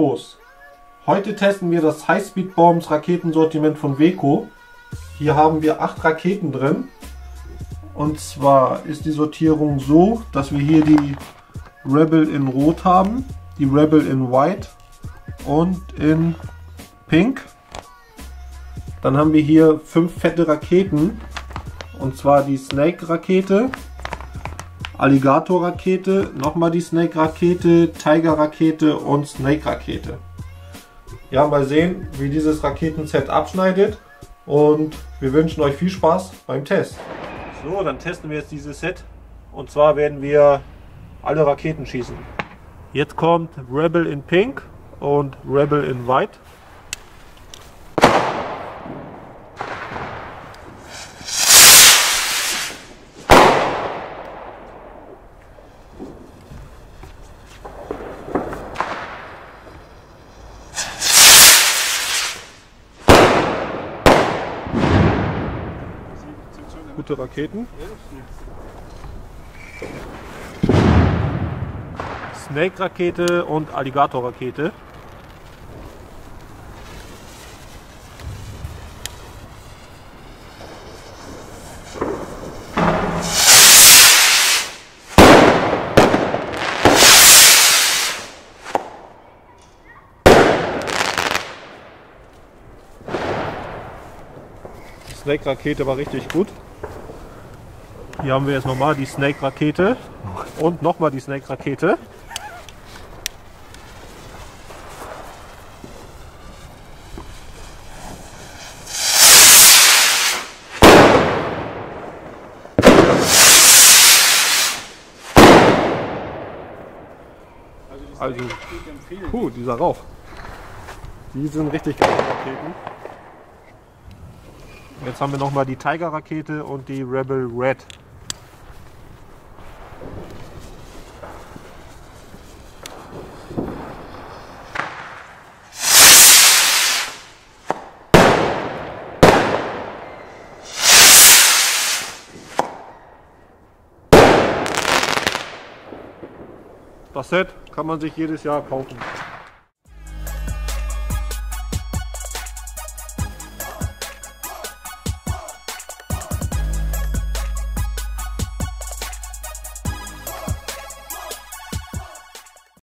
Euros. Heute testen wir das Highspeed Bombs Raketensortiment von Weco. Hier haben wir 8 Raketen drin. Und zwar ist die Sortierung so, dass wir hier die Rebel in Rot haben, die Rebel in White und in Pink. Dann haben wir hier 5 fette Raketen, und zwar die Snake Rakete, Alligator Rakete, nochmal die Snake Rakete, Tiger Rakete und Snake Rakete. Ja, mal sehen, wie dieses Raketenset abschneidet, und wir wünschen euch viel Spaß beim Test. So, dann testen wir jetzt dieses Set, und zwar werden wir alle Raketen schießen. Jetzt kommt Rebel in Pink und Rebel in White. Gute Raketen. Snake-Rakete und Alligator-Rakete. Die Snake-Rakete war richtig gut. Hier haben wir jetzt nochmal die Snake-Rakete und nochmal die Snake-Rakete. Also, dieser Rauch. Die sind richtig geile Raketen. Jetzt haben wir nochmal die Tiger-Rakete und die Rebel Red. Das Set kann man sich jedes Jahr kaufen.